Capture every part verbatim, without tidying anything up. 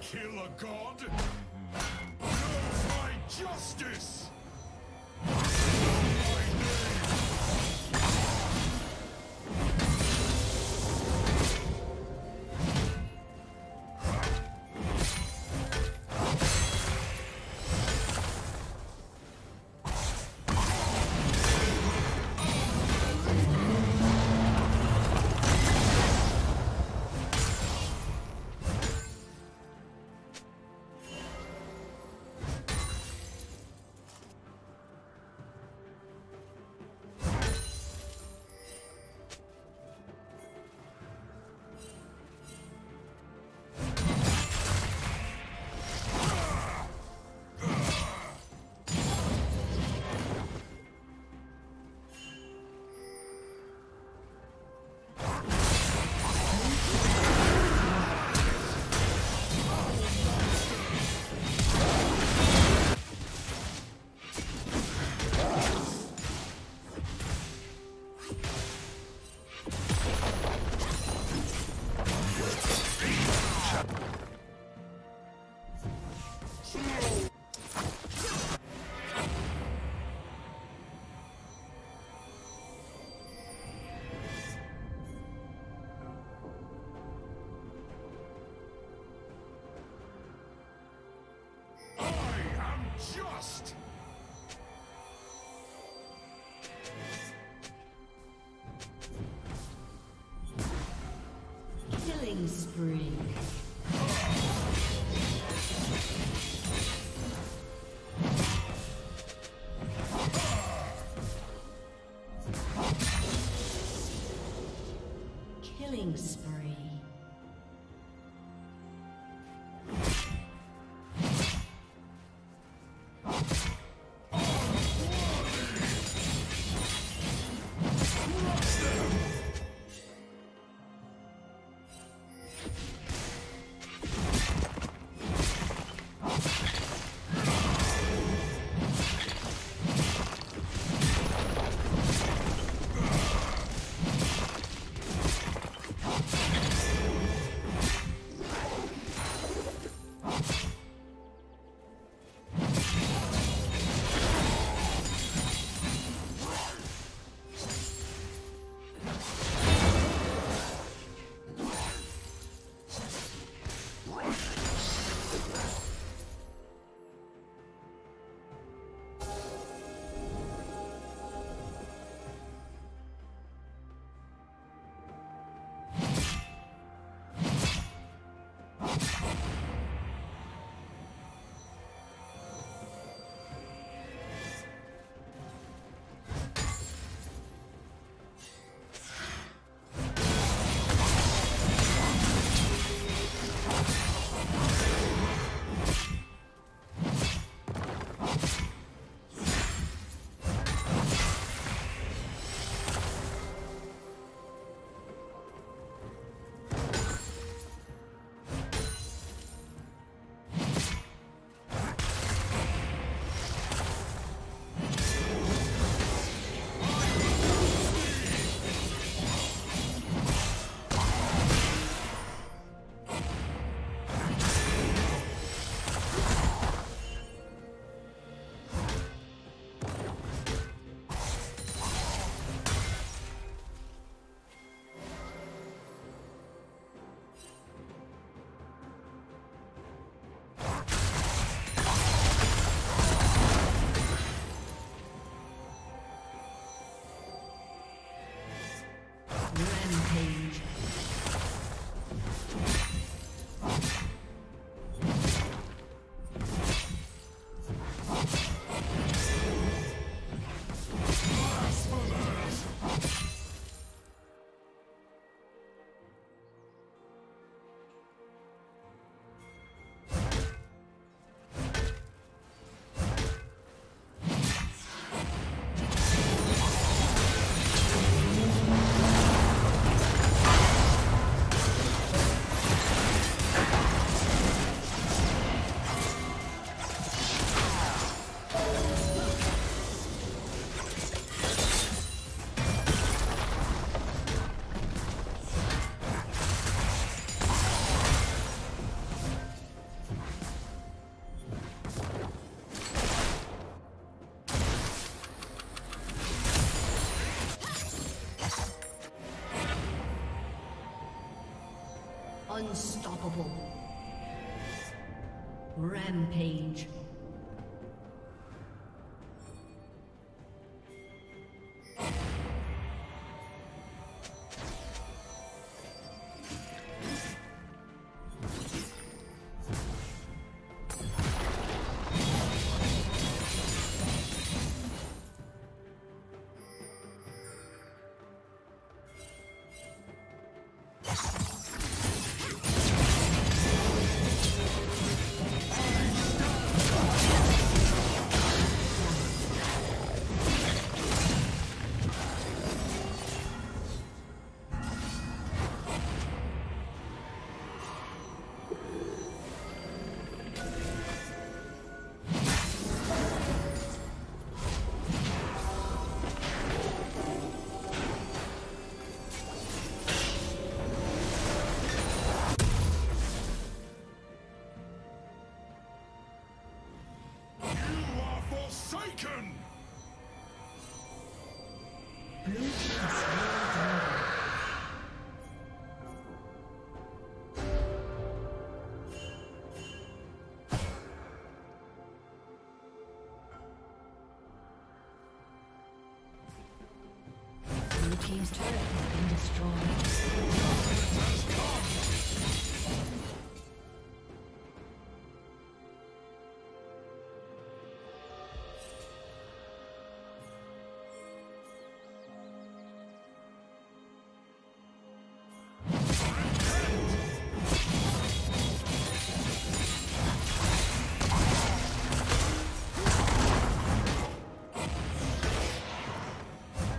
Kill a god? No, my justice! Just! Killing spree. Killing spree. Unstoppable. Rampage. Let's go. forsaken! Blue team's will down. Blue team's turret has been destroyed.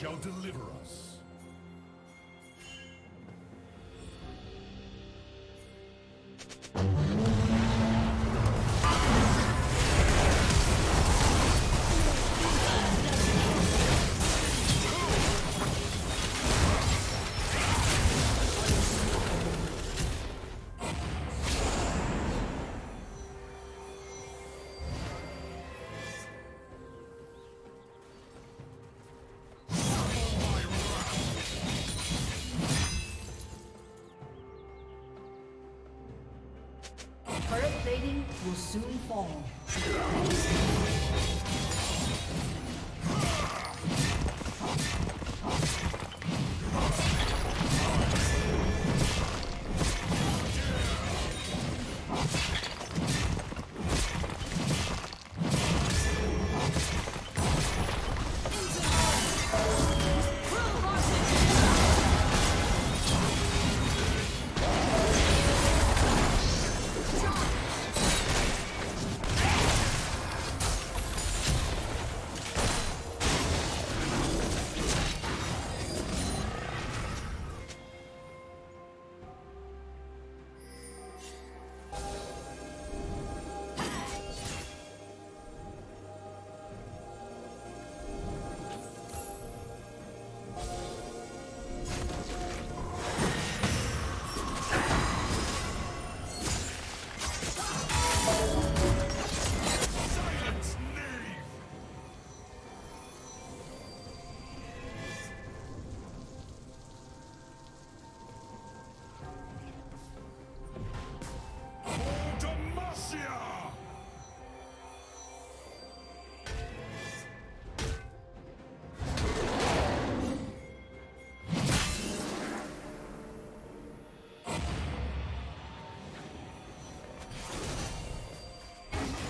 Shall deliver us. Will soon fall.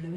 Blue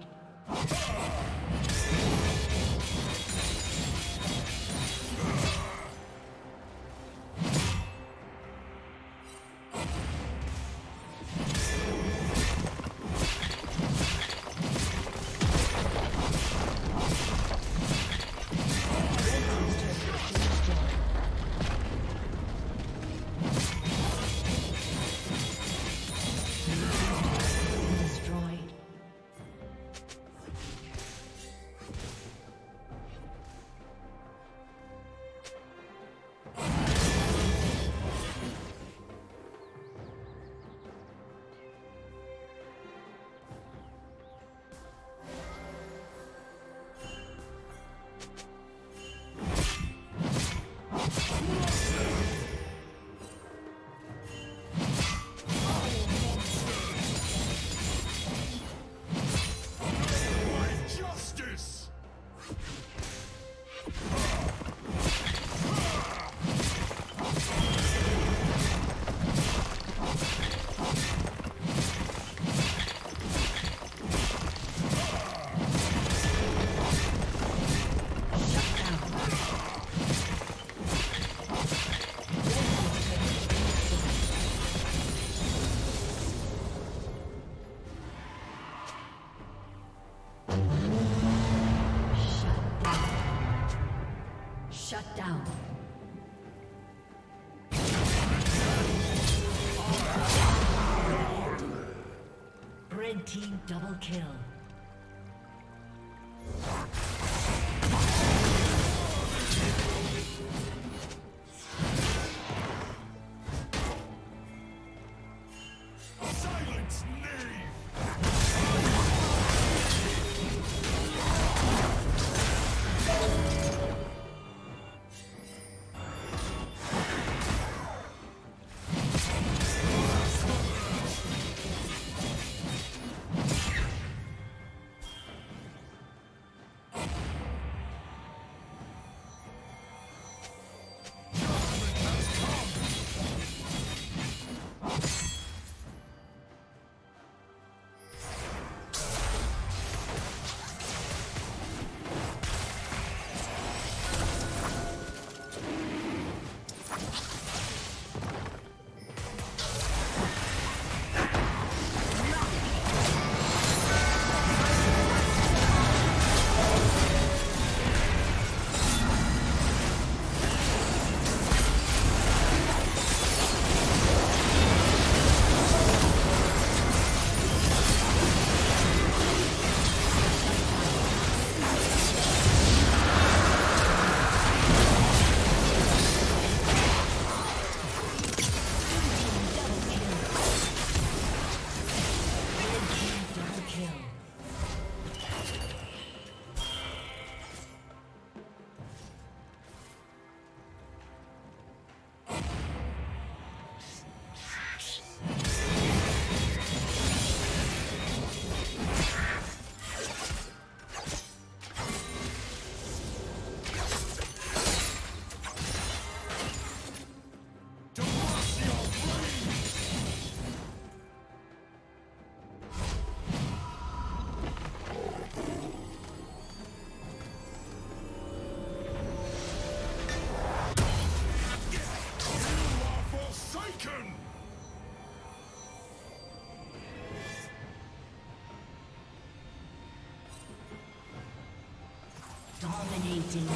Red team double kill. Dominating.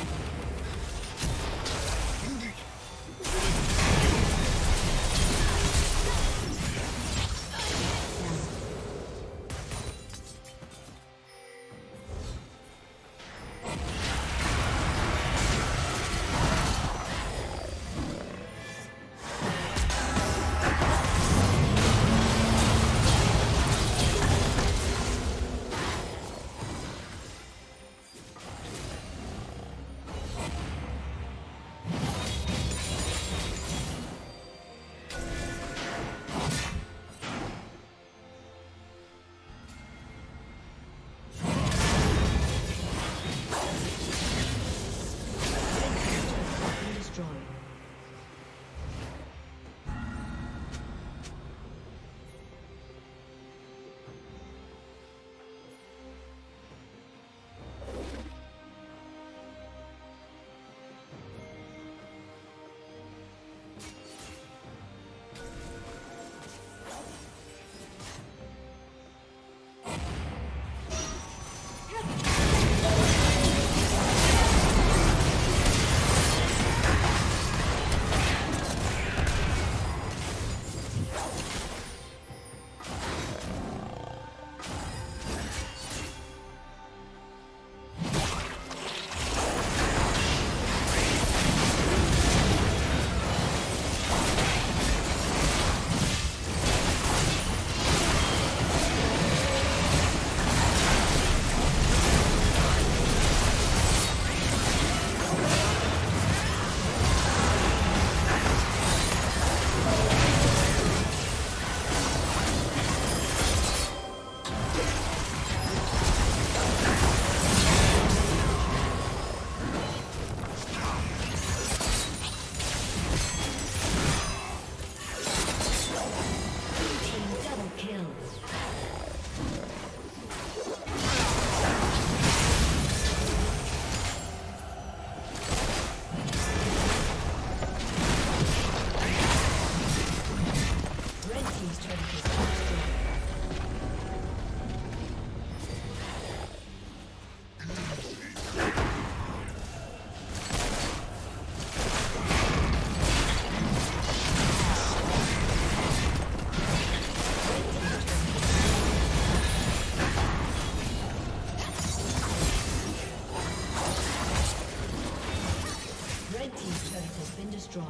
has been destroyed.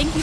Thank you